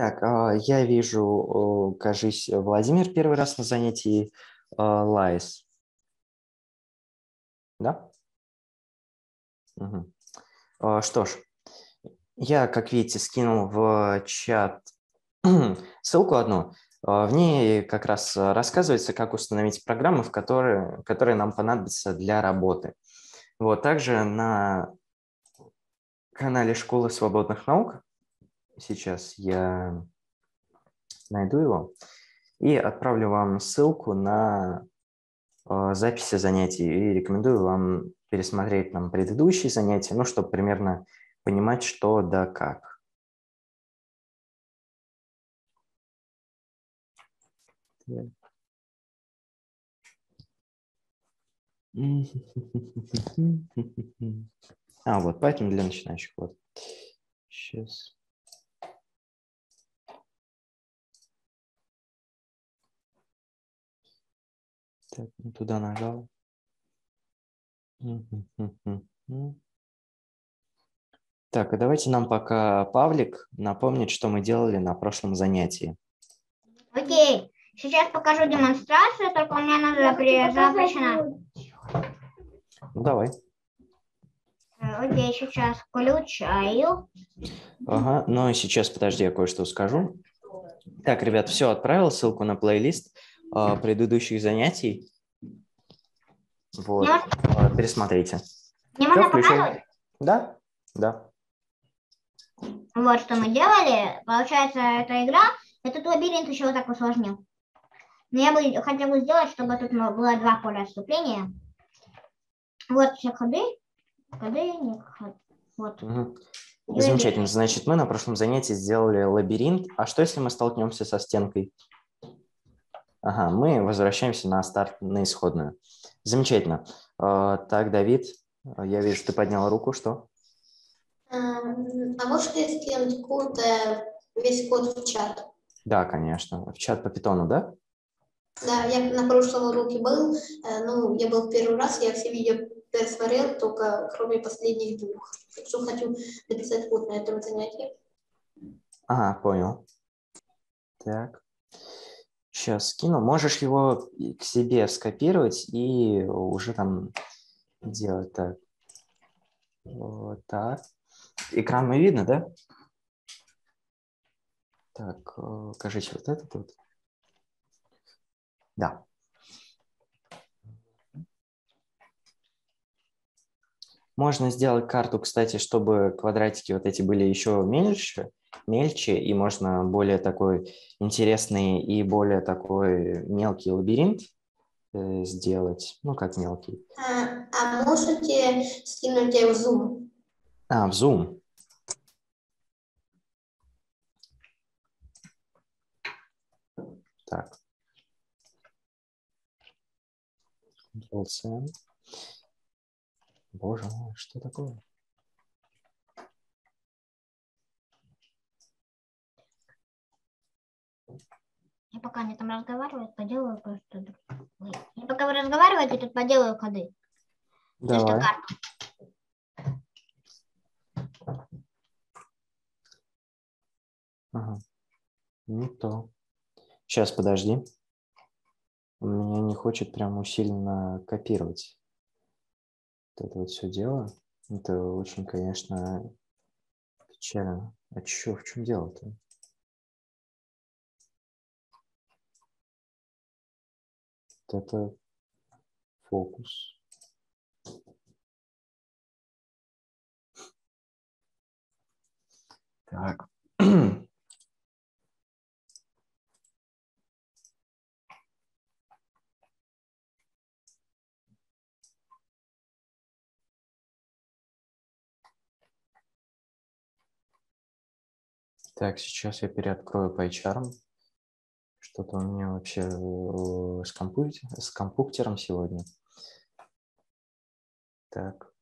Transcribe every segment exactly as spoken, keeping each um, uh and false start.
Так, я вижу, кажись, Владимир первый раз на занятии, Лайс. Да? Угу. Что ж, я, как видите, скинул в чат ссылку одну. В ней как раз рассказывается, как установить программы, в которые, которые нам понадобятся для работы. Вот, также на канале Школы свободных наук, сейчас я найду его, и отправлю вам ссылку на записи занятий. И рекомендую вам пересмотреть нам предыдущие занятия, ну, чтобы примерно понимать, что да как. А, вот, Python для начинающих. Вот. Сейчас. Так, не туда нажал. Так, а давайте нам пока Павлик напомнит, что мы делали на прошлом занятии. Окей. Okay. Сейчас покажу демонстрацию, только у меня она запрещена. Ну, давай. Окей, сейчас включаю. Ага, ну и сейчас, подожди, я кое-что скажу. Так, ребят, все, отправил ссылку на плейлист э, предыдущих занятий. Вот, э, пересмотрите. Не все, можно включаем. Показывать? Да, да. Вот что мы делали. Получается, эта игра, этот лабиринт еще вот так усложнил. Но я бы хотела сделать, чтобы тут было два поля отступления. Вот все ходы. Ходы, не ходы. Вот. Угу. Замечательно. Значит, мы на прошлом занятии сделали лабиринт. А что, если мы столкнемся со стенкой? Ага, мы возвращаемся на старт, на исходную. Замечательно. Так, Давид, я вижу, ты поднял руку. Что? А может, я скину код, весь код в чат? Да, конечно. В чат по питону, да? Да, я на прошлом уроке был, ну, я был в первый раз, я все видео пересмотрел, только кроме последних двух. Что хочу написать вот на этом занятии. Ага, понял. Так, сейчас скину. Можешь его к себе скопировать и уже там делать так. Вот так. Экран мы видно, да? Так, кажется, вот этот вот. Да. Можно сделать карту, кстати, чтобы квадратики вот эти были еще мельче, мельче, и можно более такой интересный и более такой мелкий лабиринт э, сделать. Ну, как мелкий. А, а можете скинуть в Zoom? А, в Zoom. Так. Ctrl-C. Боже мой, что такое? Я пока они там разговаривают, поделаю просто. Я пока вы разговариваете, тут поделаю ходы. Давай. Ага. Не то. Сейчас, подожди. Меня не хочет прям усиленно копировать вот это вот все дело. Это очень, конечно, печально. А чё, в чем дело-то? Вот это фокус. Так. Так, сейчас я переоткрою PyCharm. Что-то у меня вообще с, компьютер, с компьютером сегодня. Так,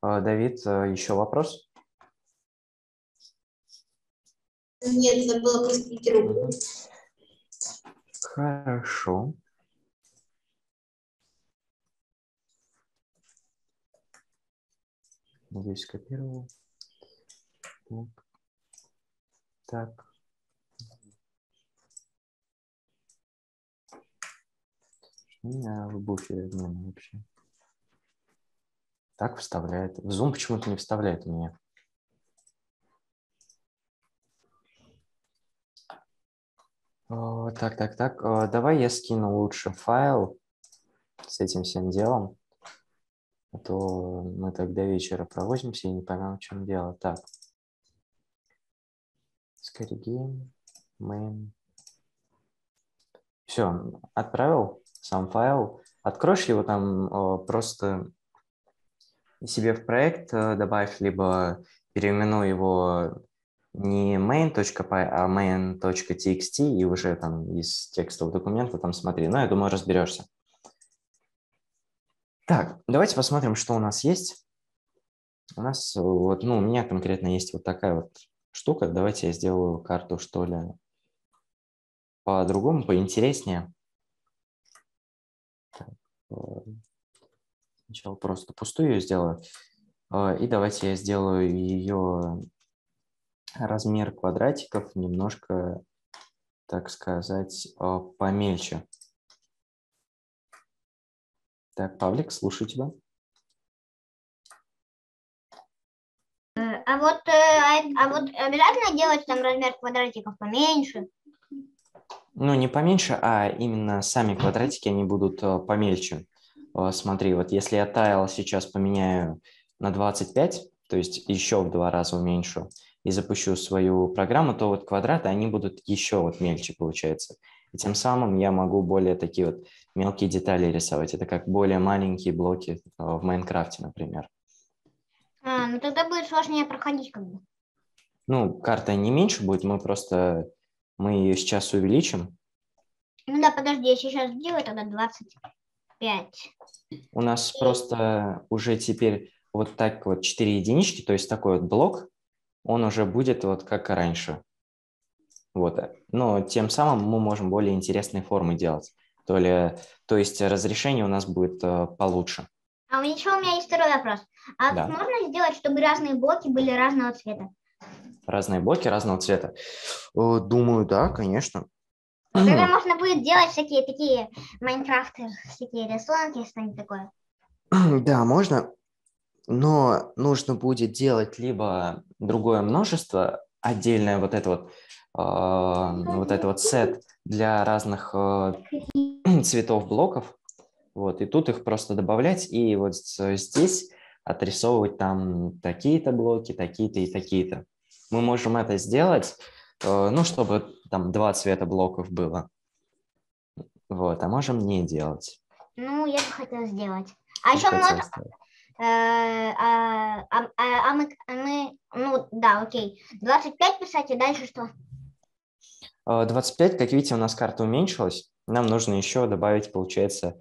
Давид, еще вопрос? Нет, забыла пустить руку. Хорошо. Надеюсь, скопировал. Так. Так, меня в буфере админа вообще. Так вставляет. В Zoom почему-то не вставляет меня. О, так, так, так. О, давай я скину лучше файл с этим всем делом. А то мы так до вечера провозимся и не поймем, в чем дело. Так. Скоригейм. Main. Все, отправил сам файл. Откроешь его там о, просто себе в проект, добавь, либо переименуй его не main.py, а main.txt, и уже там из текстового документа там смотри. Но я думаю, разберешься. Так, давайте посмотрим, что у нас есть. У нас вот, ну, у меня конкретно есть вот такая вот штука. Давайте я сделаю карту, что ли, по-другому, поинтереснее. Так. Сначала просто пустую ее сделаю. И давайте я сделаю ее размер квадратиков немножко, так сказать, помельче. Так, Павлик, слушаю тебя. А вот, а вот обязательно делать там размер квадратиков поменьше? Ну, не поменьше, а именно сами квадратики, они будут помельче. Смотри, вот если я тайл сейчас поменяю на двадцать пять, то есть еще в два раза уменьшу, и запущу свою программу, то вот квадраты, они будут еще вот мельче, получается. И тем самым я могу более такие вот мелкие детали рисовать. Это как более маленькие блоки в Майнкрафте, например. А, ну тогда будет сложнее проходить как бы. Ну, карта не меньше будет, мы просто, мы ее сейчас увеличим. Ну да, подожди, я сейчас сделаю тогда двадцать пять. У нас и... просто уже теперь вот так вот четыре единички, то есть такой вот блок, он уже будет вот как раньше. Вот. Но тем самым мы можем более интересные формы делать. То, ли, то есть разрешение у нас будет э, получше. А еще у меня есть второй вопрос. А да. Можно сделать, чтобы разные блоки были разного цвета? Разные блоки разного цвета? Думаю, да, конечно. Тогда можно будет делать всякие такие майнкрафты, всякие рисунки, что-нибудь такое. Да, можно. Но нужно будет делать либо другое множество, отдельное вот это вот, э, вот это вот сет для разных э, цветов блоков, вот, и тут их просто добавлять, и вот здесь отрисовывать там такие-то блоки, такие-то и такие-то. Мы можем это сделать, э, ну, чтобы там два цвета блоков было, вот, а можем не делать. Ну, я бы хотела сделать. А я еще можно... А, а, а мы, мы, ну да, окей, двадцать пять писать и дальше что? двадцать пять, как видите, у нас карта уменьшилась, нам нужно еще добавить, получается,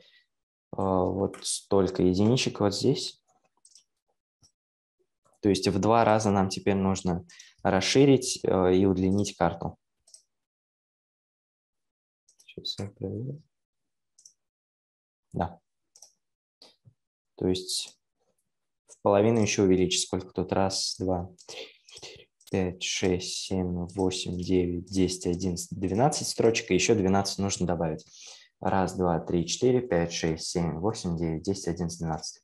вот столько единичек вот здесь. То есть в два раза нам теперь нужно расширить и удлинить карту. Сейчас я проверю. Да. То есть... Половину еще увеличить. Сколько тут? Раз, два, четыре, пять, шесть, семь, восемь, девять, десять, одиннадцать, двенадцать строчек. И еще двенадцать нужно добавить. Раз, два, три, четыре, пять, шесть, семь, восемь, девять, десять, одиннадцать, двенадцать.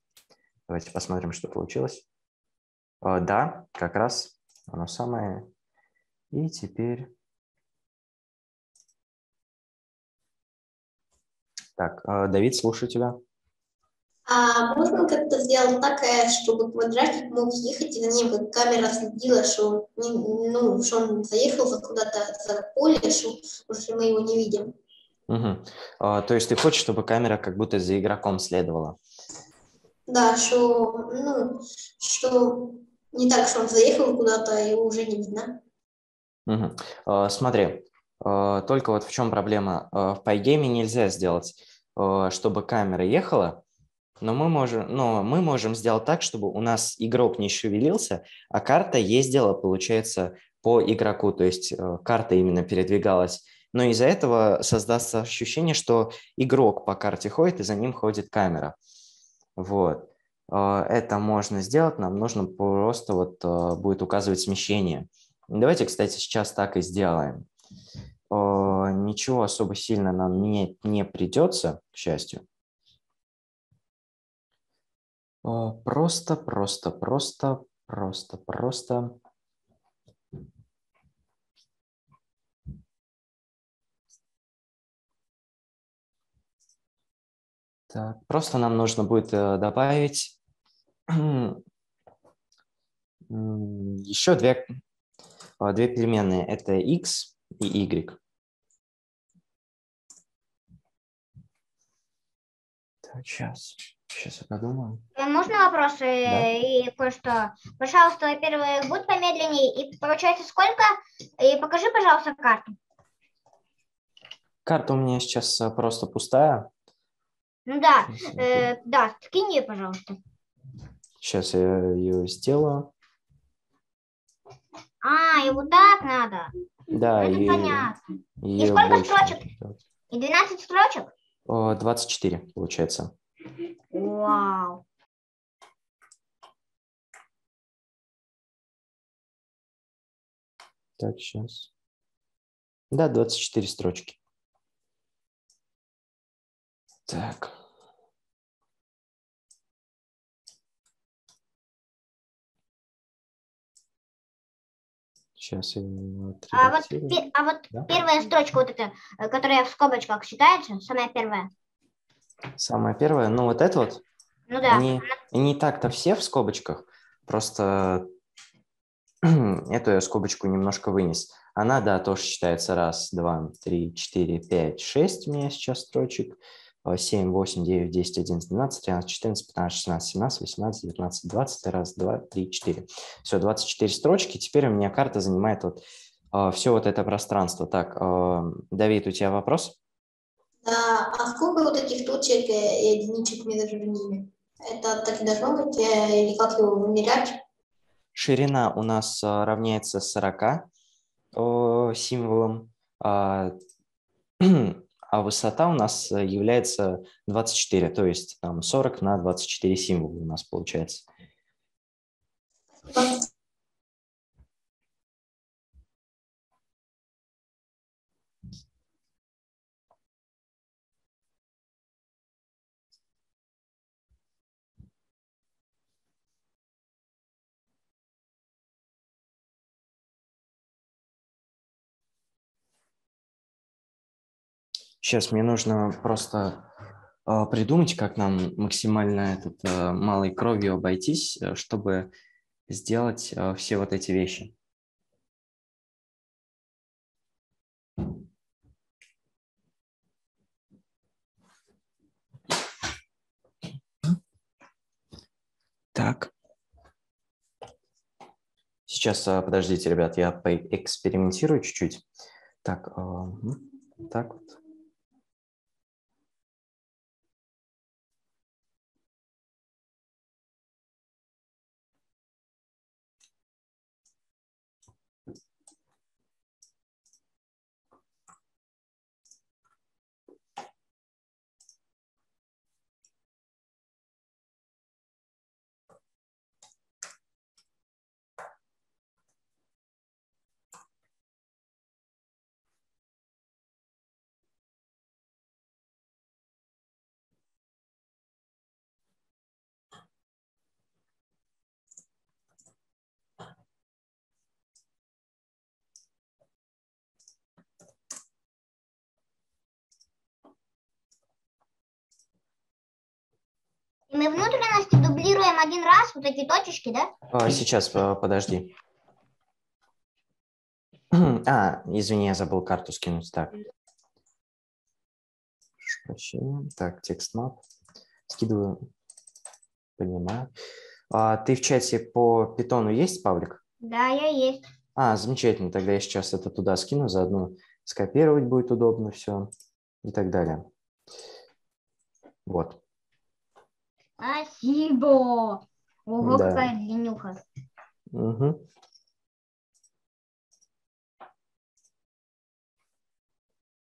Давайте посмотрим, что получилось. О, да, как раз оно самое. И теперь... Так, Давид, слушаю тебя. А можно как-то сделать так, чтобы квадратик мог ехать, и за ним как камера следила, что он, ну, что он заехал куда-то за поле, что уже мы его не видим. Угу. А, то есть ты хочешь, чтобы камера как будто за игроком следовала? Да, что, ну, что не так, что он заехал куда-то, его уже не видно. Угу. А, смотри, а, только вот в чем проблема. А, в Pygame нельзя сделать, а, чтобы камера ехала. Но мы можем, но мы можем сделать так, чтобы у нас игрок не шевелился, а карта ездила, получается, по игроку. То есть карта именно передвигалась. Но из-за этого создастся ощущение, что игрок по карте ходит, и за ним ходит камера. Вот. Это можно сделать. Нам нужно просто вот будет указывать смещение. Давайте, кстати, сейчас так и сделаем. ничего особо сильно нам менять не придется, к счастью. Просто, просто, просто, просто, просто. Так, просто нам нужно будет добавить еще две, две переменные. Это x и y. Так, сейчас. Сейчас я подумаю. Можно вопросы, да, и кое-что? Пожалуйста, первые будут помедленнее. И получается сколько? И покажи, пожалуйста, карту. Карта у меня сейчас просто пустая. Ну да, э, да, скинь ее, пожалуйста. Сейчас я ее сделаю. А, и вот так надо. Да, это и... понятно. И сколько строчек? И двенадцать строчек? двадцать четыре, получается. Вау. Так, сейчас. Да, двадцать четыре строчки. Так. Сейчас я а вот, а вот да? Первая строчка, вот эта, которая в скобочках считается, самая первая. Самая первая? Ну, вот это вот? Ну да. Они, они так-то все в скобочках, просто эту я скобочку немножко вынес. Она, да, тоже считается раз, два, три, четыре, пять, шесть у меня сейчас строчек. семь, восемь, девять, десять, одиннадцать, двенадцать, тринадцать, четырнадцать, пятнадцать, шестнадцать, семнадцать, восемнадцать, девятнадцать, двадцать. Раз, два, три, четыре. Все, двадцать четыре строчки. Теперь у меня карта занимает вот э, все вот это пространство. Так, э, Давид, у тебя вопрос? Да, а сколько вот таких точек и единичек между ними? Это так и должно быть? Или как его вымерять? Ширина у нас равняется сорока э, символам. Э, А высота у нас является двадцать четыре, то есть там сорок на двадцать четыре символа у нас получается. Сейчас мне нужно просто э, придумать, как нам максимально этот, э, малой кровью обойтись, чтобы сделать э, все вот эти вещи. Так. Сейчас, э, подождите, ребят, я поэкспериментирую чуть-чуть. Так, э, так вот. И мы внутренности дублируем один раз вот эти точечки, да? А, сейчас, подожди. А, извини, я забыл карту скинуть. Так, так текст мап. Скидываю. Понимаю. А, ты в чате по питону есть, Павлик? Да, я есть. А, замечательно. Тогда я сейчас это туда скину. Заодно скопировать будет удобно все и так далее. Вот. Спасибо! Ого, да. Какая длиннюха. Угу.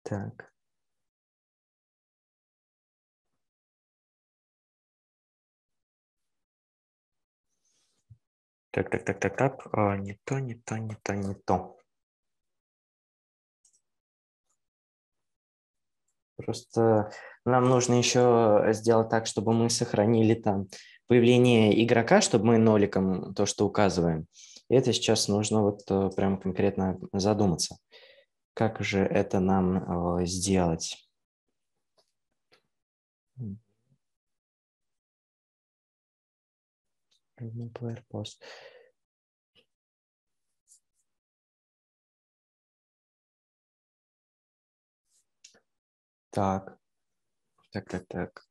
Так. Так, так, так, так, так. О, не то, не то, не то, не то. Просто нам нужно еще сделать так, чтобы мы сохранили там появление игрока, чтобы мы ноликом то, что указываем. И это сейчас нужно вот прям конкретно задуматься. Как же это нам сделать? Post. Так, так, так, так.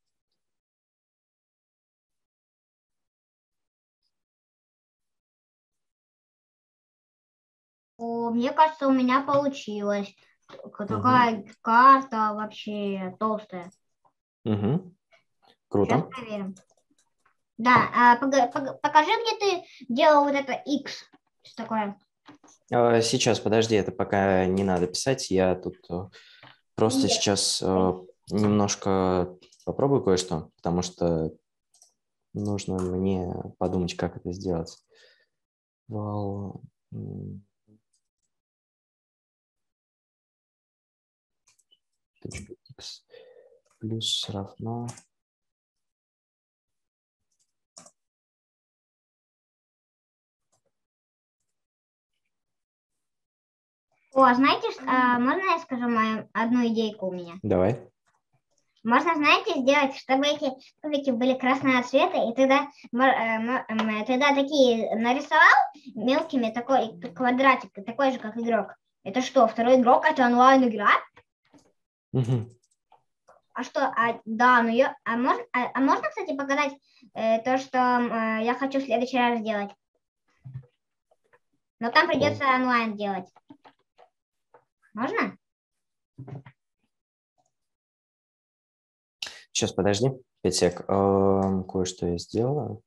О, мне кажется, у меня получилось. Такая угу. карта вообще толстая. Угу. Круто. Сейчас проверим. Да, а, покажи, где ты делал вот это X, что такое. Сейчас, подожди, это пока не надо писать, я тут просто Нет. сейчас немножко попробую кое-что, потому что нужно мне подумать, как это сделать. Вал... X плюс равно... О, знаете, можно я скажу мою одну идейку у меня? Давай. Можно, знаете, сделать, чтобы эти кубики были красного цвета, и тогда, тогда такие нарисовал мелкими такой квадратик, такой же, как игрок. Это что, второй игрок? Это онлайн-игра? Угу. А что, а, да, ну я... А, мож, а, а можно, кстати, показать э, то, что э, я хочу в следующий раз сделать? Но там придется онлайн делать. Можно? Сейчас, подожди, пять сек. Кое-что я сделаю.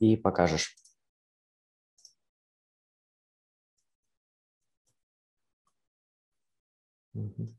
И покажешь. Угу.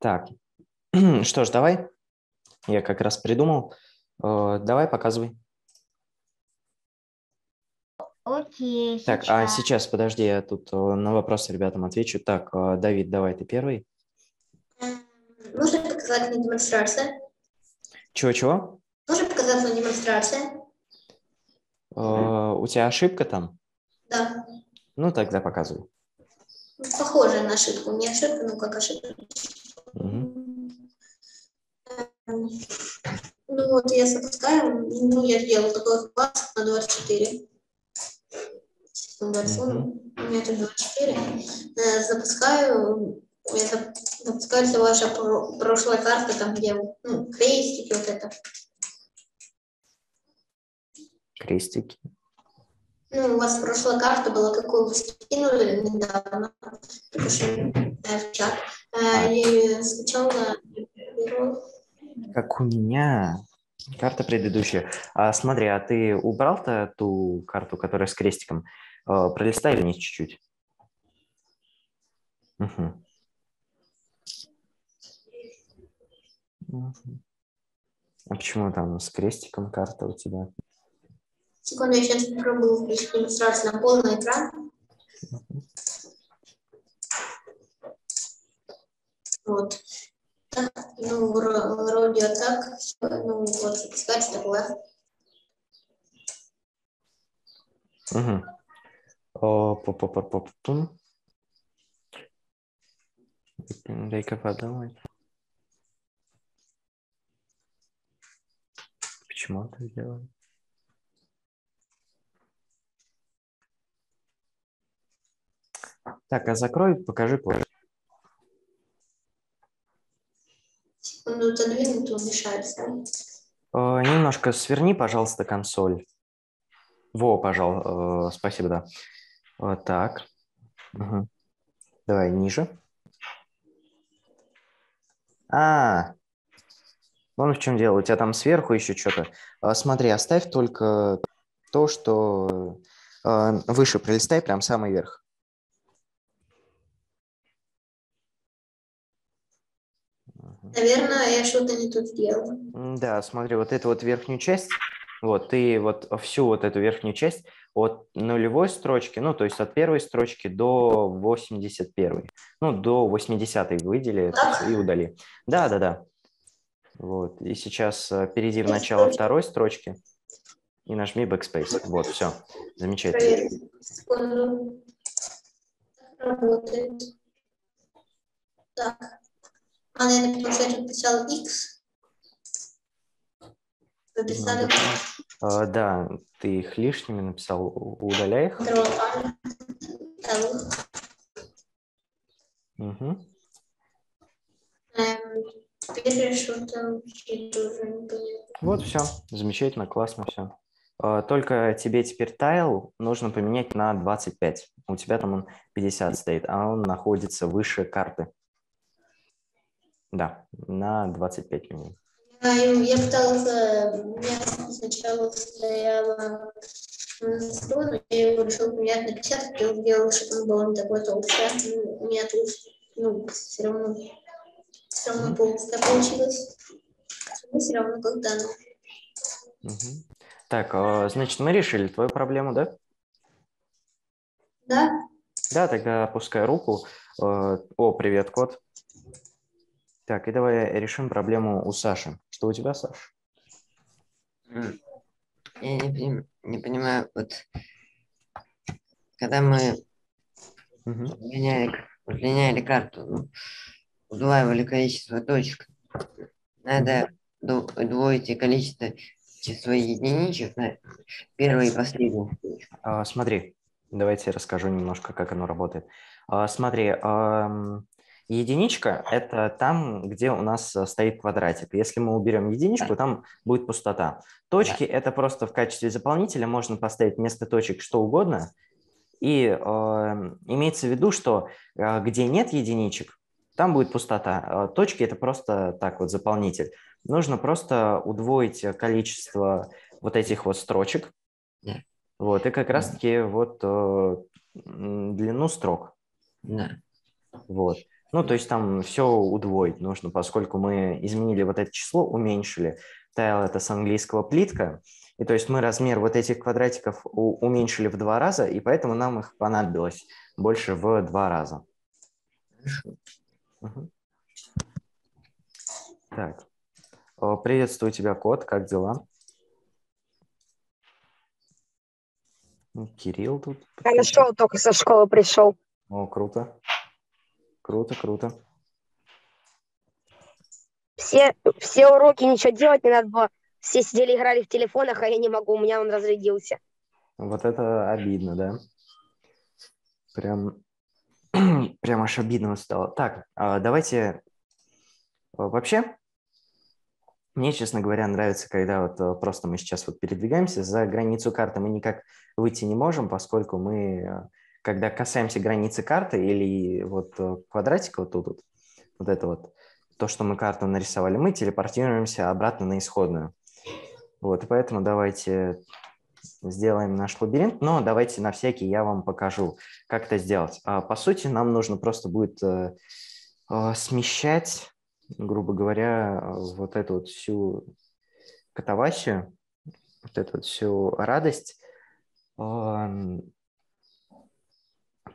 Так, что ж, давай. Я как раз придумал. Э, давай, показывай. Окей. Так, сейчас. А сейчас, подожди, я тут на вопросы ребятам отвечу. Так, Давид, давай ты первый. Можно показать на демонстрации? Чего-чего? Можно показать на демонстрации? Э, у тебя ошибка там? Да. Ну, тогда показывай. Похоже на ошибку. Не ошибка, но как ошибка. Угу. Ну вот я запускаю, ну я делал такой класс на двадцать четыре. Угу. У меня тут двадцать четыре. Запускаю, это запускается ваша прошлая карта, там где ну, крестики вот это. Крестики. Ну, у вас прошлая карта была, какую вы скинули недавно, потому что в чат. И сначала беру... Как у меня карта предыдущая. А, смотри, а ты убрал-то ту карту, которая с крестиком? А, пролистай вниз чуть-чуть. Угу. А почему там с крестиком карта у тебя? Секунду, я сейчас попробую включить демонстрацию на полный экран. Вот. Так, ну, вроде так. Ну, вот, запускать такое. Угу. О, по по по по по Дай-ка подумать. Почему он так делает? Так, а закрой, покажи позже. Секунду, отодвинуть, умешается. Немножко сверни, пожалуйста, консоль. Во, пожалуйста, спасибо, да. Вот так. Угу. Давай ниже. А, вон в чем дело. У тебя там сверху еще что-то. Смотри, оставь только то, что выше пролистай, прям самый верх. Наверное, я что-то не тут сделала. Да, смотри, вот эту вот верхнюю часть, вот ты вот всю вот эту верхнюю часть от нулевой строчки, ну, то есть от первой строчки до восемьдесят первой, ну, до восьмидесятой выдели и удали. Да, да, да. Вот, и сейчас перейди в начало второй строчки и нажми Backspace. Вот, все. Замечательно. Проверим. Работает. Так. А, наверное, потому что я тут писал X. Вы писали... а, да, ты их лишними написал. Удаляй их. Угу. Теперь что-то уже не понятно. Вот все. Замечательно, классно все. Только тебе теперь тайл нужно поменять на двадцать пять. У тебя там он пятьдесят стоит, а он находится выше карты. Да, на двадцать пять минут. Я пыталась, у меня сначала стояла сто, но я его решил поменять на пятьдесят, я сделала, чтобы он был не такой толстый. У меня тут, ну, все равно, все равно полностью получилось. Но все равно был данным. Угу. Так, значит, мы решили твою проблему, да? Да. Да, тогда опускай руку. О, привет, кот. Так, и давай решим проблему у Саши. Что у тебя, Саша? Я не, не понимаю, вот когда мы угу. удлиняли, удлиняли карту, удваивали количество точек, надо удвоить количество число единичек на первую и последнюю. А, смотри, давайте расскажу немножко, как оно работает. А, смотри, а... единичка – это там, где у нас стоит квадратик. Если мы уберем единичку, там будет пустота. Точки – это просто в качестве заполнителя. Можно поставить вместо точек что угодно. И э, имеется в виду, что э, где нет единичек, там будет пустота. Точки – это просто так вот заполнитель. Нужно просто удвоить количество вот этих вот строчек. Да. Вот, и как раз-таки вот э, длину строк. Да. Вот. Ну, то есть там все удвоить нужно, поскольку мы изменили вот это число, уменьшили. Тайл – это с английского плитка. И то есть мы размер вот этих квадратиков уменьшили в два раза, и поэтому нам их понадобилось больше в два раза. Угу. Так. Приветствую тебя, кот. Как дела? Кирилл тут. Я нашел, только со школы пришел. О, круто. Круто, круто. Все, все уроки, ничего делать не надо было. Все сидели, играли в телефонах, а я не могу, у меня он разрядился. Вот это обидно, да? Прям, прям аж обидно стало. Так, давайте... Вообще, мне, честно говоря, нравится, когда вот просто мы сейчас вот передвигаемся. За границу карты мы никак выйти не можем, поскольку мы... Когда касаемся границы карты или вот квадратика вот тут, вот, вот это вот, то, что мы карту нарисовали, мы телепортируемся обратно на исходную. Вот, и поэтому давайте сделаем наш лабиринт, но давайте на всякий я вам покажу, как это сделать. По сути, нам нужно просто будет смещать, грубо говоря, вот эту вот всю катавасию, вот эту вот всю радость,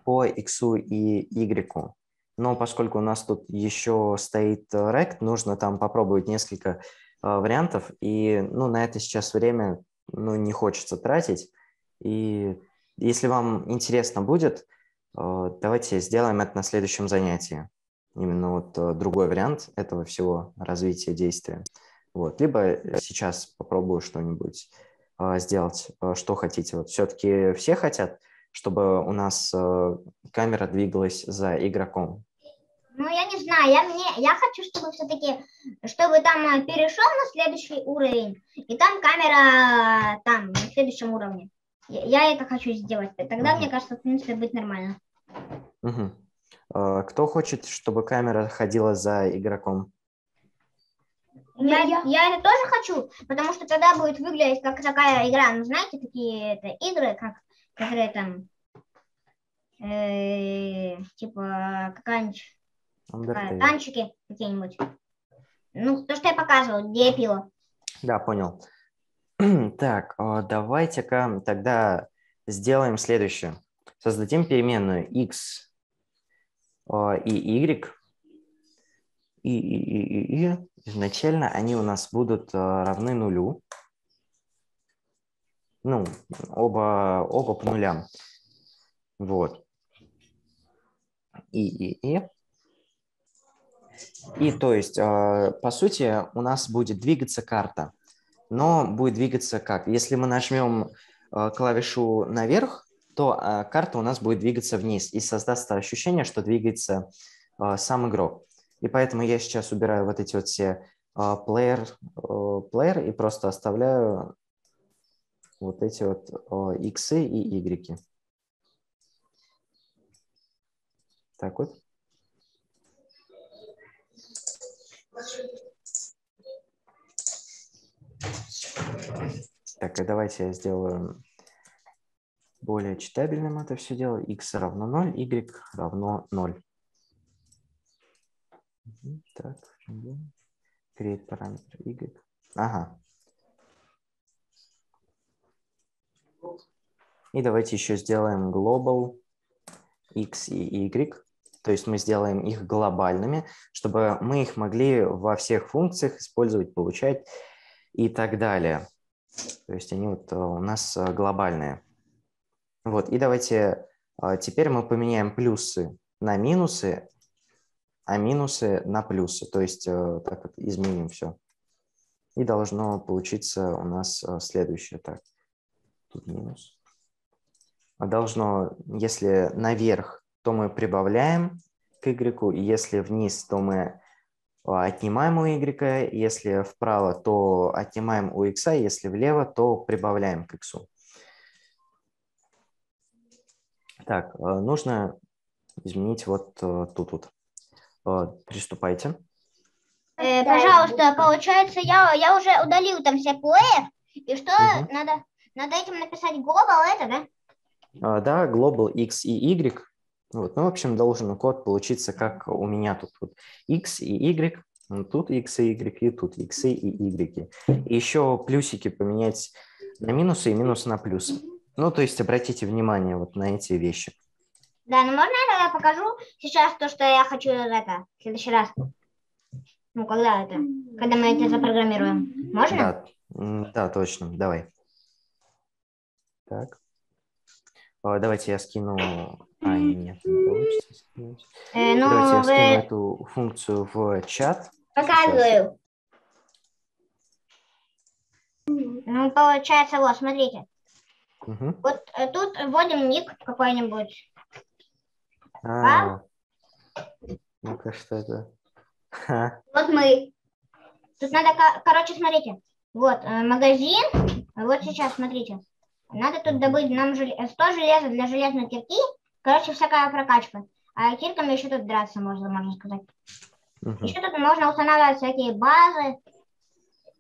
по X и Y. Но поскольку у нас тут еще стоит rect, нужно там попробовать несколько э, вариантов. И ну, на это сейчас время ну, не хочется тратить. И если вам интересно будет, э, давайте сделаем это на следующем занятии. Именно вот э, другой вариант этого всего развития действия. Вот. Либо сейчас попробую что-нибудь э, сделать, э, что хотите. Вот все-таки все хотят, чтобы у нас э, камера двигалась за игроком. Ну, я не знаю. Я, мне, я хочу, чтобы все-таки, чтобы там перешел на следующий уровень, и там камера там, на следующем уровне. Я, я это хочу сделать. Тогда, mm-hmm. мне кажется, в принципе, будет нормально. Mm-hmm. Э, кто хочет, чтобы камера ходила за игроком? Я, я... я это тоже хочу, потому что тогда будет выглядеть как такая игра. Ну, знаете, такие это, игры, как, которые там, э, типа, какая-нибудь, какая, танчики какие-нибудь. Ну, то, что я показывал, где я пила. Да, понял. Так, давайте-ка тогда сделаем следующее. Создадим переменную x и y. И, и, и, и. Изначально они у нас будут равны нулю. Ну, оба, оба по нулям. Вот. И, и, и. И, то есть, по сути, у нас будет двигаться карта. Но будет двигаться как? Если мы нажмем клавишу наверх, то карта у нас будет двигаться вниз. И создастся ощущение, что двигается сам игрок. И поэтому я сейчас убираю вот эти вот все плеер, плеер и просто оставляю вот эти вот x и y. Так вот. Так, и давайте я сделаю более читабельным это все дело. X равно ноль, y равно ноль. Так, create параметр y. Ага. И давайте еще сделаем global x и y. То есть мы сделаем их глобальными, чтобы мы их могли во всех функциях использовать, получать и так далее. То есть они вот у нас глобальные. Вот, и давайте теперь мы поменяем плюсы на минусы, а минусы на плюсы. То есть так вот изменим все. И должно получиться у нас следующее. Так, тут минус. Должно, если наверх, то мы прибавляем к y, если вниз, то мы отнимаем у y, если вправо, то отнимаем у x, если влево, то прибавляем к x. Так, нужно изменить вот тут вот. Приступайте. Э, пожалуйста, получается, я, я уже удалил там все плеер, и что угу. надо, надо этим написать global, это, да? А, да, global x и y. Вот. Ну, в общем, должен код получиться, как у меня тут. Вот x и y, тут x и y, и тут x и y. И еще плюсики поменять на минусы и минусы на плюсы. Ну, то есть обратите внимание вот на эти вещи. Да, ну можно я тогда покажу сейчас то, что я хочу это, в следующий раз? Ну, когда это? Когда мы это запрограммируем. Можно? Да, да, точно. Давай. Так. Давайте я скину... А, нет, не получится скинуть. Э, ну, Давайте я скину вы... эту функцию в чат. Показываю. Сейчас. Ну, получается, вот, смотрите. Угу. Вот тут вводим ник какой-нибудь. А? Ну-ка, что это? Ха. Вот мы. Тут надо, короче, смотрите. Вот, магазин. Вот сейчас, смотрите. Надо тут добыть нам сто железа для железной кирки. Короче, всякая прокачка. А кирками еще тут драться можно, можно сказать. Угу. Еще тут можно устанавливать всякие базы.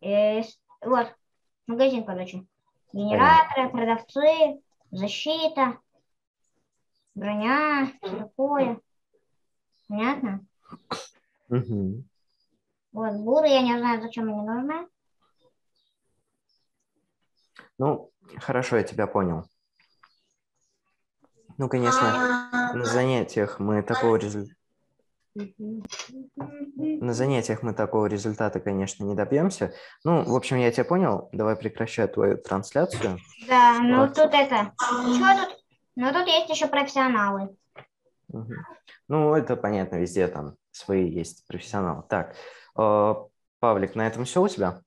И, вот. Магазин, короче. Генераторы, продавцы, защита, броня, такое. Понятно? Угу. Вот, буры, я не знаю, зачем они нужны. Ну, хорошо, я тебя понял. Ну, конечно, на занятиях мы такого результата... На занятиях мы такого результата, конечно, не добьемся. Ну, в общем, я тебя понял. Давай прекращаю твою трансляцию. Да, ну вот. Тут это... Еще тут... Ну, тут есть еще профессионалы. Угу. Ну, это понятно, везде там свои есть профессионалы. Так, Павлик, на этом все у тебя?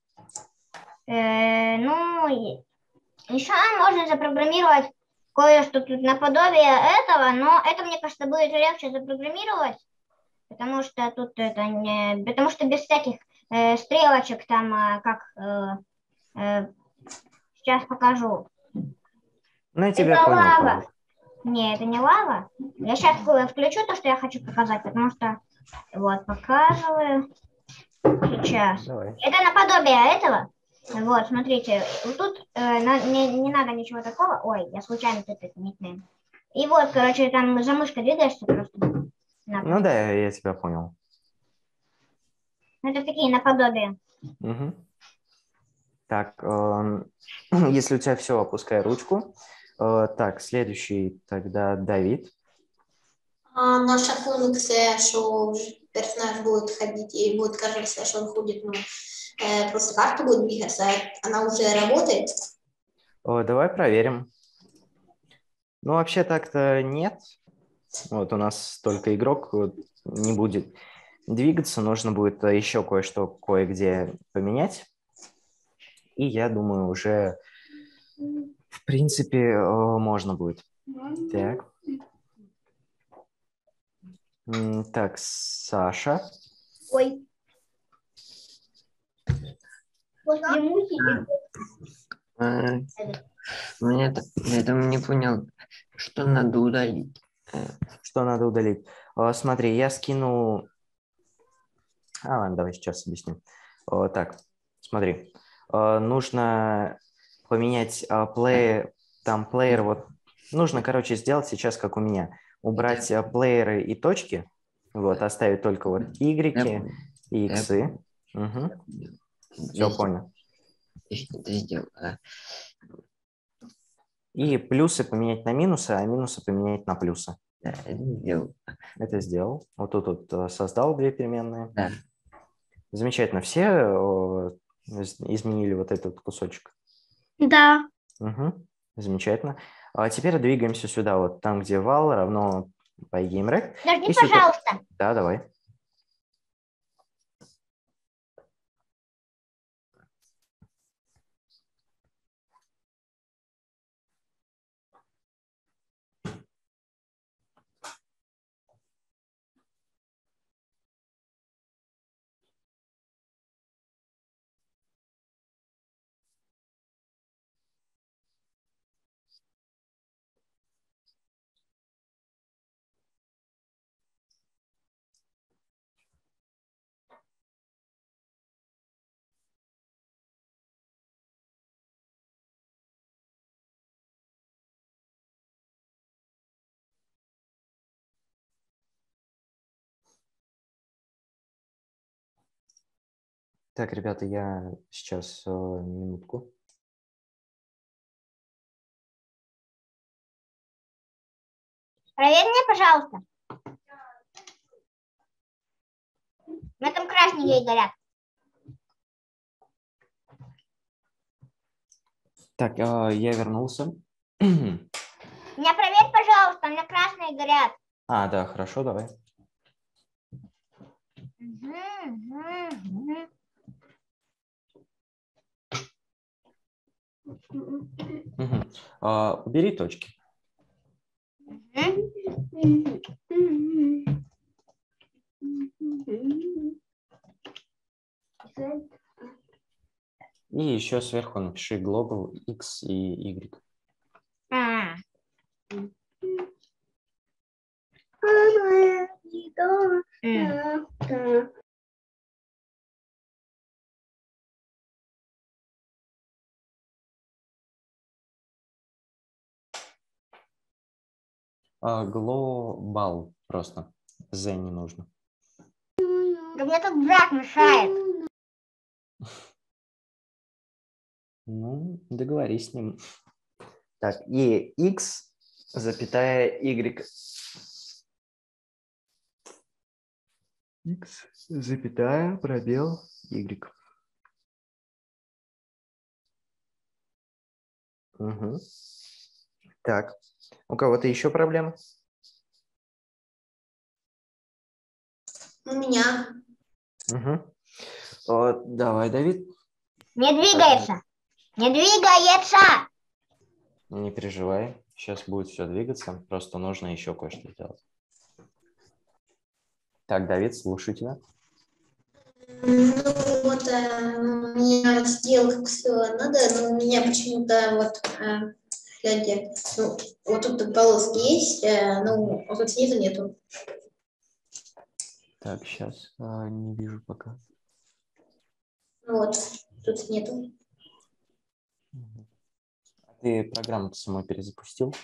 Э-э, ну, еще можно запрограммировать кое-что тут наподобие этого, но это, мне кажется, будет легче запрограммировать. Потому что тут это не... Потому что без всяких э, стрелочек там, э, как... Э, э, сейчас покажу. Ну, я тебя это понял, лава. Павел. Не, это не лава. Я сейчас включу то, что я хочу показать, потому что... Вот, показываю. Сейчас. Давай. Это наподобие этого. Вот, смотрите, тут э, на, не, не надо ничего такого. Ой, я случайно тут этот никнейм. И вот, короче, там за мышкой двигаешься просто. Наподобие. Ну да, я, я тебя понял. Это такие наподобие. Угу. Так, э, если у тебя все, опускай ручку. Э, так, следующий тогда Давид. А, наша функция, что персонаж будет ходить, и будет кажется, что он ходит, ну, э, просто карта будет двигаться, она уже работает? О, давай проверим. Ну, вообще так-то нет. Вот у нас только игрок не будет двигаться, нужно будет еще кое-что кое-где поменять. И я думаю, уже, в принципе, можно будет. Так. Так, Саша. Ой. А, ну, нет, я там не понял, что надо удалить. Что надо удалить? О, смотри, я скину... А, ладно, давай сейчас объясню. О, так, смотри. О, нужно поменять о, плеер, там плеер, вот. Нужно, короче, сделать сейчас, как у меня. Убрать uh, плееры и точки, вот, оставить только вот Y и X. Угу. Все, понял. И плюсы поменять на минусы, а минусы поменять на плюсы. Да, сделал. Это сделал. Вот тут вот создал две переменные. Да. Замечательно. Все изменили вот этот кусочек? Да. Угу. Замечательно. А теперь двигаемся сюда, вот там, где вал равно PyGameRect. Подожди, и пожалуйста. Сюда... Да, давай. Так, ребята, я сейчас э, минутку. Проверь мне, пожалуйста. На этом красненькие горят. Так, э, я вернулся. Меня проверь, пожалуйста, на красные горят. А, да, хорошо, давай. Угу, угу, угу. Угу. А, убери точки. И еще сверху напиши global x и y. А. Mm. Глобал просто. Z не нужно. Да мне тут брак мешает. Ну, договорись с ним. Так, и x, запятая y. X, запятая, пробел, y. Угу. Так. У кого-то еще проблемы? У меня. Угу. О, давай, Давид. Не двигается. Не двигается. Не переживай. Сейчас будет все двигаться. Просто нужно еще кое-что сделать. Так, Давид, слушай тебя. Ну, вот у меня сделка все надо, но у меня почему-то вот... Ну, вот тут полоски есть, но вот снизу нету. Так, сейчас а, не вижу пока. Ну вот, тут нету. Ты программу самой перезапустил?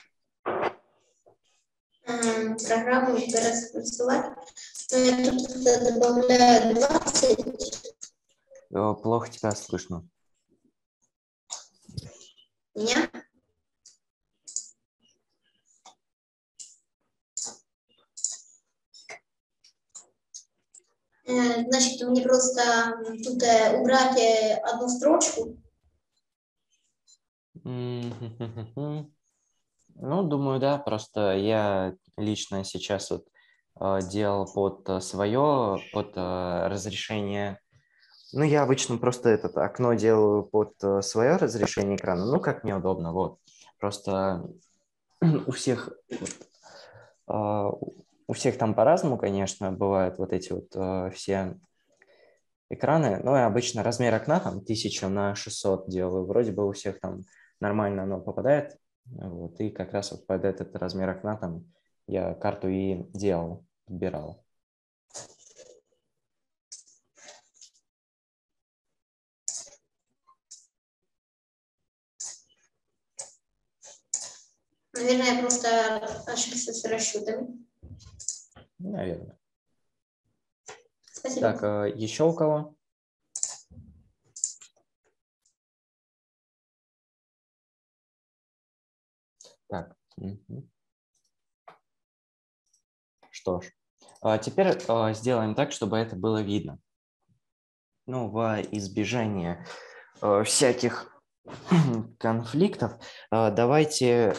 Программу перезапустила. Я тут добавляю двадцать. Плохо тебя слышно. Меня? Значит, мне просто тут убрать одну строчку. Ну, думаю, да, просто я лично сейчас вот делал под свое, под разрешение. Ну, я обычно просто это окно делаю под свое разрешение экрана. Ну, как мне удобно, вот. Просто у всех, у всех там по-разному, конечно, бывают вот эти вот все экраны. Ну, я обычно размер окна там тысяча на шестьсот делаю. Вроде бы у всех там нормально оно попадает. Вот. И как раз вот под этот размер окна там я карту и делал, подбирал. Наверное, я просто ошибся с расчетами. Наверное. Спасибо. Так, еще у кого? Так. Угу. Что ж, теперь сделаем так, чтобы это было видно. Ну, во избежание всяких конфликтов, давайте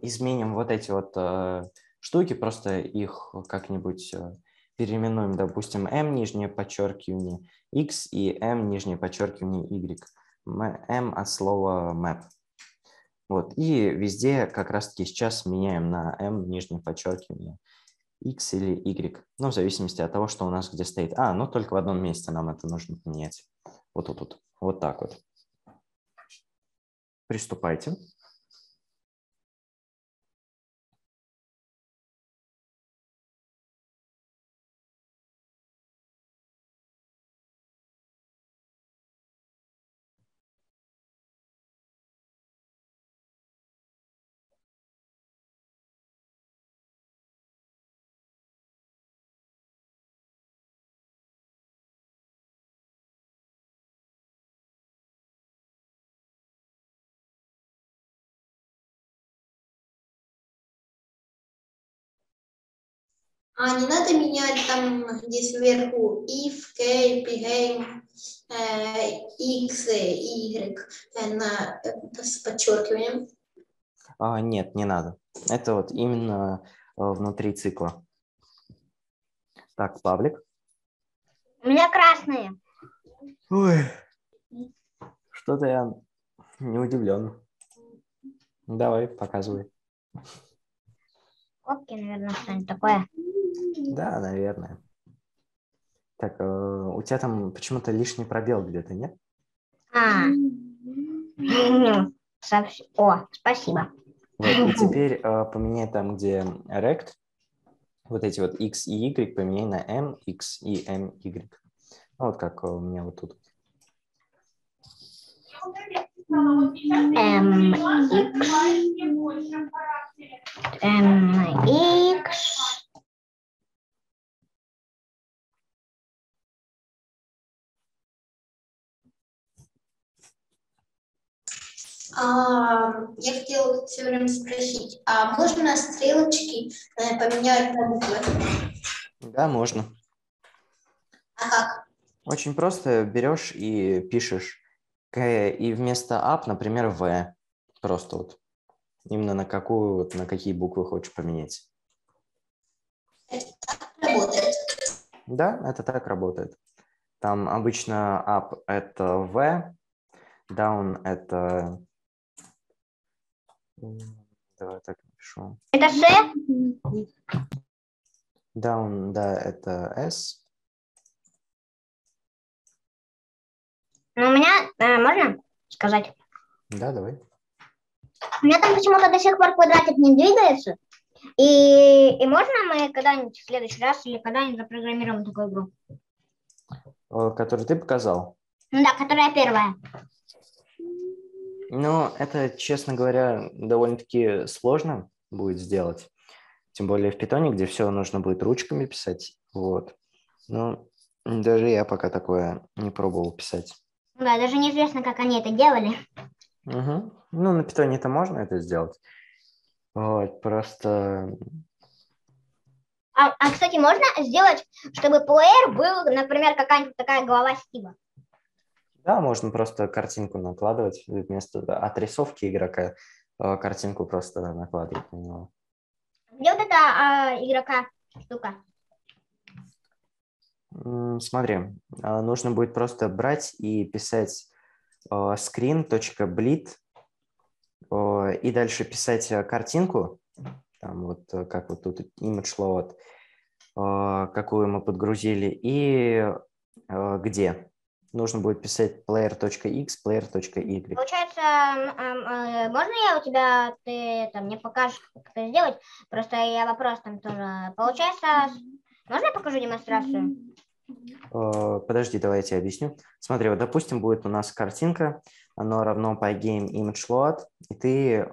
изменим вот эти вот э, штуки, просто их как-нибудь э, переименуем, допустим, m нижнее подчеркивание x и m нижнее подчеркивание y, m от слова map. Вот, и везде как раз-таки сейчас меняем на m нижнее подчеркивание x или y, ну, в зависимости от того, что у нас где стоит. А, ну, только в одном месте нам это нужно поменять. Вот тут, вот, вот так вот. Приступайте. А не надо менять там, где сверху, if, k, pygame, x, y на, с подчеркиванием? А, нет, не надо. Это вот именно внутри цикла. Так, Павлик. У меня красные. Ой, что-то я не удивлен. Давай, показывай. Кнопки, наверное, что-нибудь такое. Да, наверное. Так, э, у тебя там почему-то лишний пробел где-то, нет? А, совсем. О, спасибо. Вот, и теперь э, поменяй там, где rect, вот эти вот x и y, поменяй на m, x и m, y. Ну, вот как у меня вот тут. m, x, m, x. А, я хотела все время спросить, а можно стрелочки э, поменять на буквы? Да, можно. А как? Очень просто берешь и пишешь. И вместо up, например, v. Просто вот. Именно на какую, вот, на какие буквы хочешь поменять. Это так работает? Да, это так работает. Там обычно up это v, down это... Давай так напишу. Это С? Down, да, это S. Ну, у меня, э, можно сказать? Да, давай. У меня там почему-то до сих пор квадратик не двигается. И, и можно мы когда-нибудь в следующий раз или когда-нибудь запрограммируем такую игру? Которую ты показал? Ну да, которая первая. Ну, это, честно говоря, довольно-таки сложно будет сделать. Тем более в Питоне, где все нужно будет ручками писать. Вот. Ну, даже я пока такое не пробовал писать. Да, даже неизвестно, как они это делали. Угу. Ну, на Питоне-то можно это сделать. Вот, просто... А, а, кстати, можно сделать, чтобы плеер был, например, какая-нибудь такая голова Стива? Да, можно просто картинку накладывать вместо отрисовки игрока, картинку просто накладывать на него. Где вот эта а, игрока штука? Смотри, нужно будет просто брать и писать screen.blit и дальше писать картинку, там вот как вот тут image load, какую мы подгрузили, и где. Нужно будет писать player.x, player.y. Получается, можно я у тебя, ты там, мне покажешь, как это сделать? Просто я вопрос там тоже. Получается, можно я покажу демонстрацию? Подожди, давай я тебе объясню. Смотри, вот, допустим, будет у нас картинка, она равно pygame image load, и ты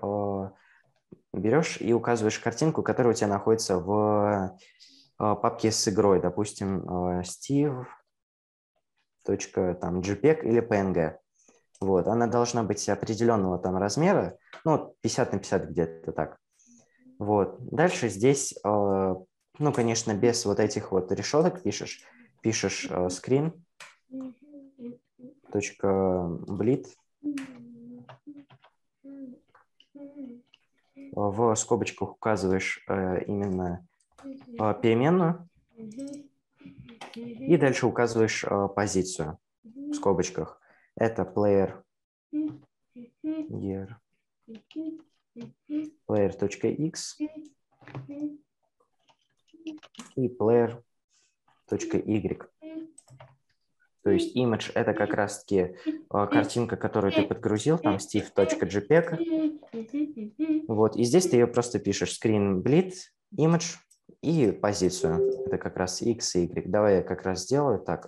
берешь и указываешь картинку, которая у тебя находится в папке с игрой. Допустим, Steve... точка, там, JPEG или пи эн джи. Вот, она должна быть определенного там размера, ну, пятьдесят на пятьдесят где-то так. Вот, дальше здесь, э, ну, конечно, без вот этих вот решеток пишешь, пишешь э, screen, точка, blit, в скобочках указываешь э, именно э, переменную, и дальше указываешь э, позицию в скобочках. Это player, player.x и player.y. То есть image – это как раз-таки э, картинка, которую ты подгрузил, там steve.jpg. Вот, и здесь ты ее просто пишешь screen blit, image, и позицию. Это как раз x и y. Давай я как раз сделаю так.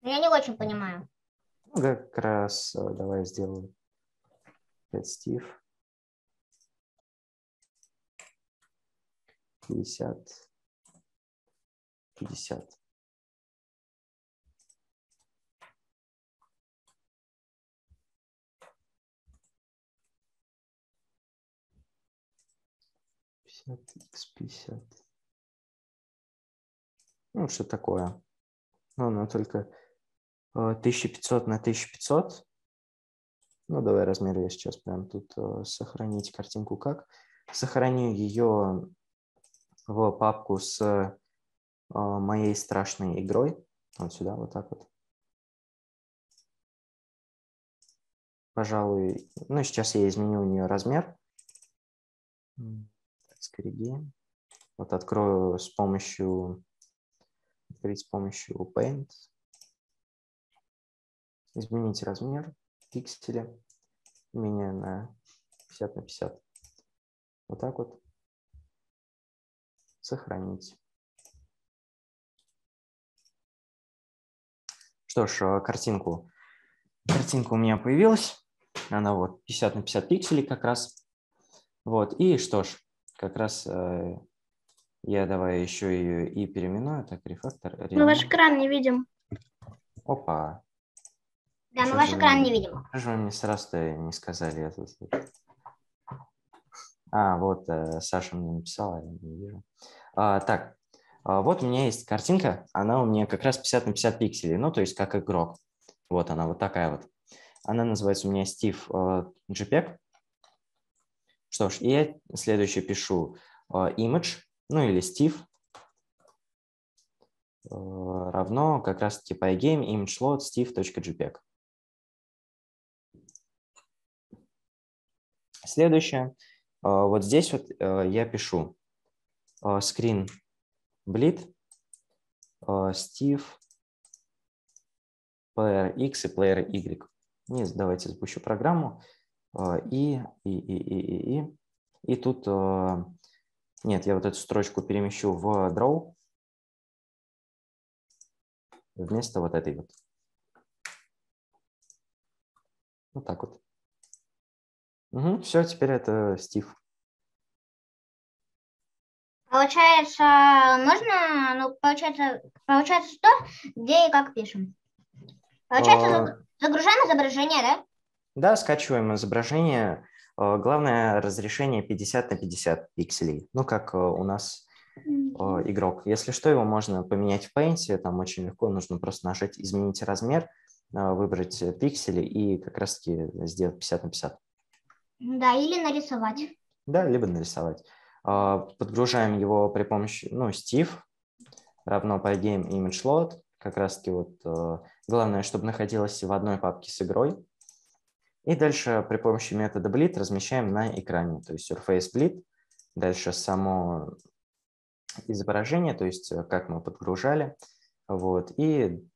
Я не очень понимаю. Как раз давай сделаю. Steve. пятьдесят. пятьдесят. икс пятьдесят. Ну, что такое? Ну, она только тысяча пятьсот на тысяча пятьсот. Ну, давай размер я сейчас прям тут сохранить картинку как. Сохраню ее в папку с моей страшной игрой. Вот сюда, вот так вот. Пожалуй, ну, сейчас я изменю у нее размер. Скорее. Вот открою с помощью открыть с помощью Paint. Изменить размер пикселя. Меня на пятьдесят на пятьдесят. Вот так вот. Сохранить. Что ж, картинку. Картинка у меня появилась. Она вот пятьдесят на пятьдесят пикселей как раз. Вот. И что ж. Как раз э, я давай еще ее и переименую. Так, рефактор. Ремонт. Мы ваш экран не видим. Опа. Да, что мы ваш экран вы, не видим. Что же вы мне сразу-то не сказали? Это? А, вот э, Саша мне написала, я не вижу. А, так, а, вот у меня есть картинка. Она у меня как раз пятьдесят на пятьдесят пикселей. Ну, то есть как игрок. Вот она, вот такая вот. Она называется у меня Steve э, JPEG. Что ж, я следующее пишу uh, image, ну или Steve, uh, равно как раз-таки pygame image load steve.jpg. Следующее, uh, вот здесь вот uh, я пишу uh, screen blit, uh, Steve, player x и player y. И давайте запущу программу. И, и, и, и, и, и тут, нет, я вот эту строчку перемещу в draw вместо вот этой вот. Вот так вот. Угу, все, теперь это Стив. Получается, можно, ну, получается, получается, что, где и как пишем. Получается, а... загружаем изображение, да? Да, скачиваем изображение. Главное, разрешение пятьдесят на пятьдесят пикселей. Ну, как у нас mm-hmm. игрок. Если что, его можно поменять в Paint. Там очень легко, нужно просто нажать «Изменить размер», выбрать пиксели и как раз-таки сделать пятьдесят на пятьдесят. Да, или нарисовать. Да, либо нарисовать. Подгружаем его при помощи, ну, Steve, равно Pygame Image Load. Как раз-таки вот главное, чтобы находилось в одной папке с игрой. И дальше при помощи метода Blit размещаем на экране, то есть Surface Blit. Дальше само изображение, то есть как мы подгружали, вот, и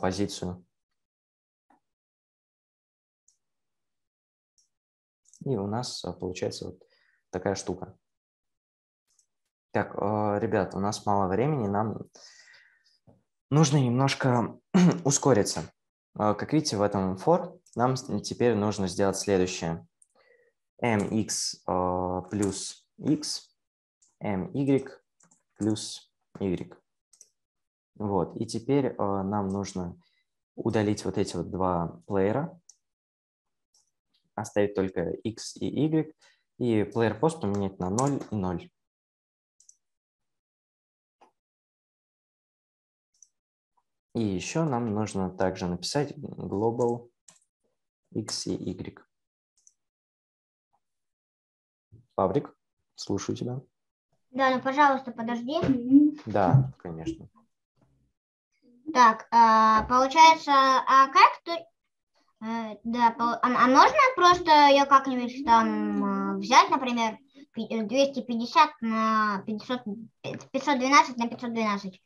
позицию. И у нас получается вот такая штука. Так, ребят, у нас мало времени, нам нужно немножко ускориться. Как видите, в этом for нам теперь нужно сделать следующее. mx плюс x, my плюс y. Вот, и теперь нам нужно удалить вот эти вот два плеера, оставить только x и y, и плеер пост поменять на ноль и ноль. И еще нам нужно также написать global x и y. Павлик, слушаю тебя. Да, ну, пожалуйста, подожди. Да, конечно. Так, получается, а как тут... Да, а можно просто ее как-нибудь там взять, например, двести пятьдесят на пятьсот, пятьсот двенадцать на пятьсот двенадцать?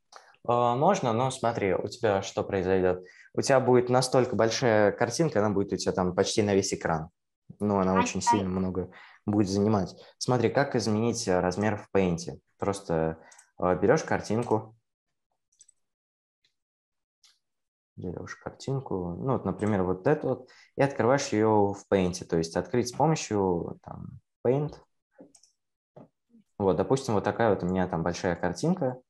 Можно, но смотри, у тебя что произойдет? У тебя будет настолько большая картинка, она будет у тебя там почти на весь экран. Но она а очень это... сильно много будет занимать. Смотри, как изменить размер в Paint. Просто берешь картинку. Берешь картинку, ну, вот, например, вот эту вот, и открываешь ее в Paint. То есть открыть с помощью там, Paint. Вот, допустим, вот такая вот у меня там большая картинка.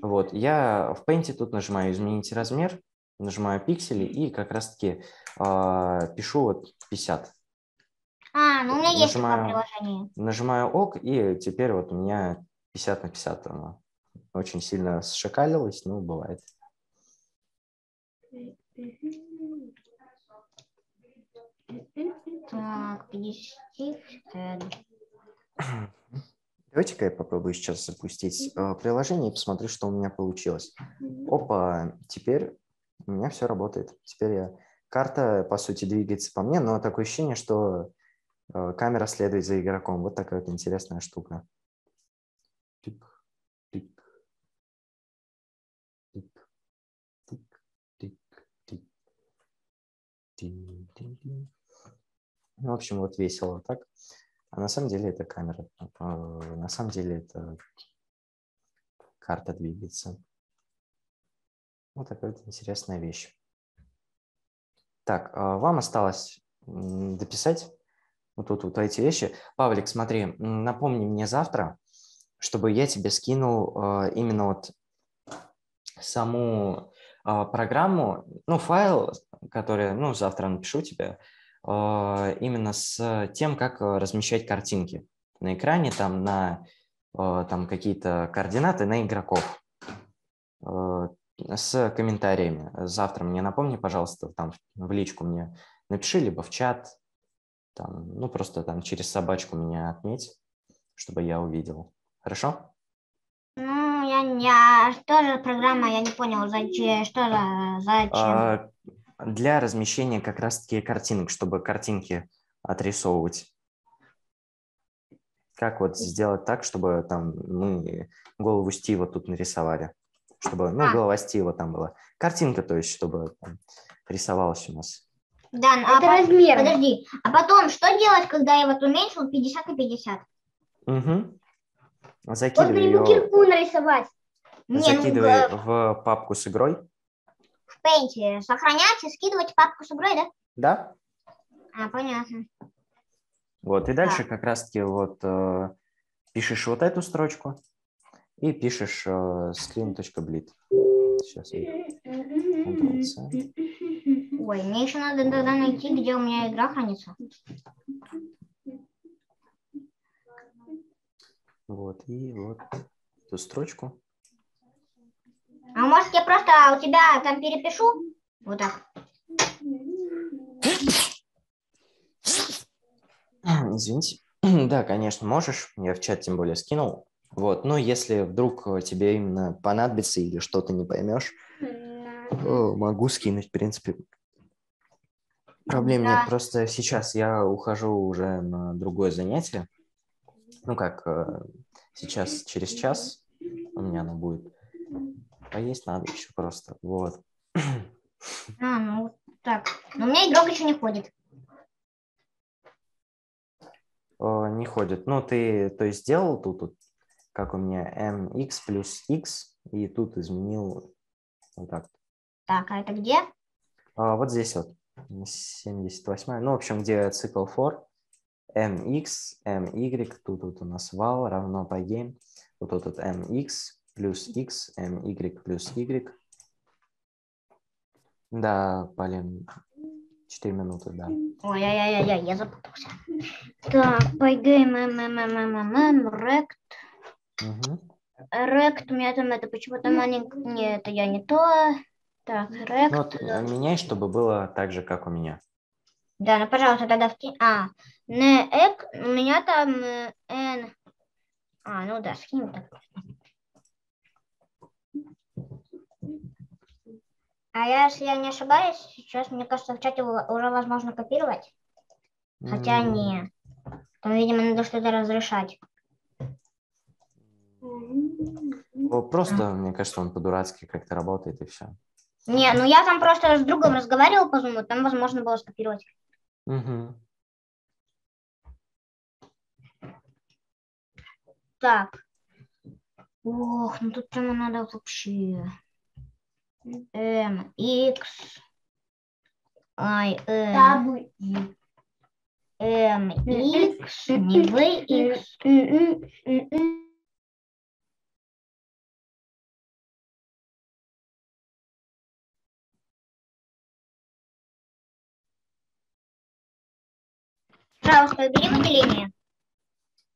Вот, я в Paint тут нажимаю «Изменить размер», нажимаю «Пиксели» и как раз-таки э, пишу вот пятьдесят. А, ну у меня нажимаю, есть такое приложение. Нажимаю «Ок», и теперь вот у меня пятьдесят на пятьдесят. Она очень сильно сшикалилась, ну, бывает. Так, пятьдесят. Давайте-ка я попробую сейчас запустить э, приложение и посмотрю, что у меня получилось. Опа, теперь у меня все работает. Теперь я... карта, по сути, двигается по мне, но такое ощущение, что э, камера следует за игроком. Вот такая вот интересная штука. Тик, тик, тик, тик, тик, тик, тик, тик. В общем, вот весело так. А на самом деле это камера, на самом деле это карта двигается. Вот такая вот интересная вещь. Так, вам осталось дописать вот тут вот эти вещи. Павлик, смотри, напомни мне завтра, чтобы я тебе скинул именно вот саму программу, ну, файл, который, ну, завтра напишу тебе, именно с тем, как размещать картинки на экране, там на там какие-то координаты на игроков с комментариями. Завтра мне напомни, пожалуйста, там в личку мне напиши, либо в чат, там, ну просто там через собачку меня отметь, чтобы я увидел. Хорошо? Ну, я не... Что же программа, я не понял, зачем, что за... зачем? А... Для размещения как раз-таки картинок, чтобы картинки отрисовывать. Как вот сделать так, чтобы там мы голову Стива тут нарисовали. Чтобы, ну, а. голова Стива там была. Картинка, то есть, чтобы там рисовалась у нас. Да, ну, это а размер. Подожди, а потом что делать, когда я вот уменьшил пятьдесят на пятьдесят? Угу. Закидывай вот, ее... кирку нарисовать. Закидывай ну, в папку с игрой. Paint, сохранять и скидывать папку с игрой, да? Да. А, понятно. Вот, и дальше да. как раз-таки вот э, пишешь вот эту строчку и пишешь э, screen.bleed. Сейчас. Ой, мне еще надо тогда найти, где у меня игра хранится. Вот, и вот эту строчку. А может, я просто у тебя там перепишу? Вот так. Извините. Да, конечно, можешь. Я в чат тем более скинул. Вот, но если вдруг тебе именно понадобится или что-то не поймешь, то могу скинуть, в принципе. Проблем да. нет. Просто сейчас я ухожу уже на другое занятие. Ну как, сейчас через час у меня оно будет. Поесть надо еще просто. Вот. А, ну так. Но у меня игрок еще не ходит. О, не ходит. Ну, ты, то есть, сделал тут, тут, как у меня, mx плюс x, и тут изменил вот так. Так, а это где? А, вот здесь вот. семьдесят восемь. Ну, в общем, где цикл for. mx, my, тут вот у нас val равно pygame. Вот тут вот mx плюс x, my плюс y. Да, блин, четыре минуты, да. Ой-ой-ой, я запутался. Так, pygame, mmmmm, rect. Угу. Rect, у меня там это почему-то маленько... Нет, это я не то. Так, rect. Ну, вот, меняй, чтобы было так же, как у меня. Да, ну, пожалуйста, тогда вкинь. А, не эк, у меня там n. А, ну да, скинь так. А я, если я не ошибаюсь, сейчас, мне кажется, в чате уже возможно копировать. Хотя mm. не. Там, видимо, надо что-то разрешать. Просто, а. мне кажется, он по-дурацки как-то работает и все. Не, ну я там просто с другом разговаривал по Zoom, там возможно было скопировать. Mm-hmm. Так. Ох, ну тут прямо надо вообще... М, X, I, M, M, X, не V, X. Пожалуйста, убери выделение.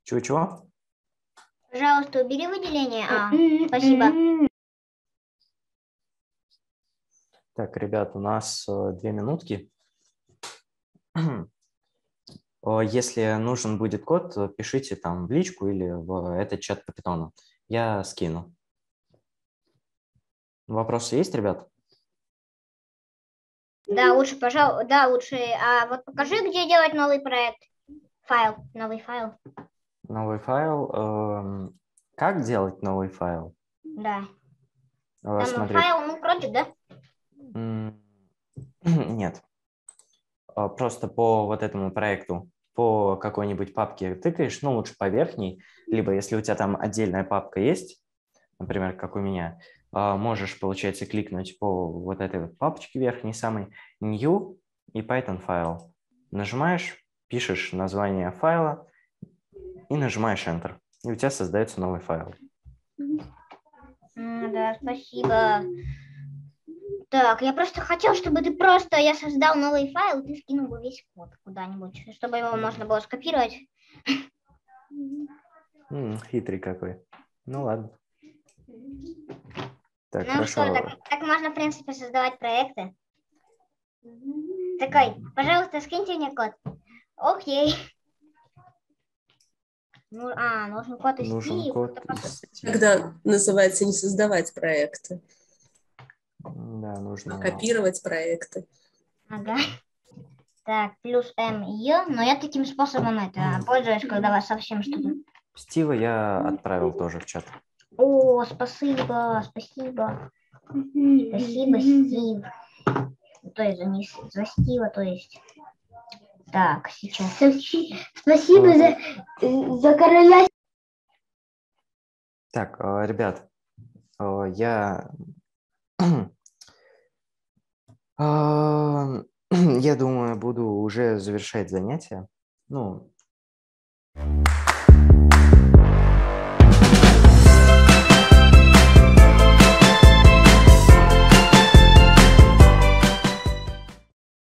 Чего-чего? Пожалуйста, убери выделение. А, спасибо. Так, ребят, у нас две минутки. Если нужен будет код, пишите там в личку или в этот чат по питону. Я скину. Вопросы есть, ребят? Да, лучше, пожалуй, да, лучше. А вот покажи, где делать новый проект. Файл, новый файл. Новый файл. Как делать новый файл? Да. Там файл, ну, project, да? Нет. Просто по вот этому проекту, по какой-нибудь папке тыкаешь, ну, лучше по верхней, либо если у тебя там отдельная папка есть, например, как у меня, можешь, получается, кликнуть по вот этой вот папочке верхней самой, new и Python файл. Нажимаешь, пишешь название файла и нажимаешь Enter. И у тебя создается новый файл. Да, спасибо. Так, я просто хотел, чтобы ты просто, я создал новый файл, ты скинул бы весь код куда-нибудь, чтобы его можно было скопировать. М, хитрый какой. Ну ладно. Так, ну хорошо. Что, так, так можно, в принципе, создавать проекты. Такой, пожалуйста, скиньте мне код. Окей. Ну, а, нужен код из Стива. Когда называется не создавать проекты. Да, нужно... Копировать проекты. Ага. Так, плюс эм и, но я таким способом это пользуюсь, когда вас совсем что-то... Стива я отправил тоже в чат. О, спасибо, спасибо. Спасибо, Стив. То есть за, не... за Стива, то есть... Так, сейчас... Спасибо за, за короля... Так, ребят, я... Я думаю, буду уже завершать занятие. Ну...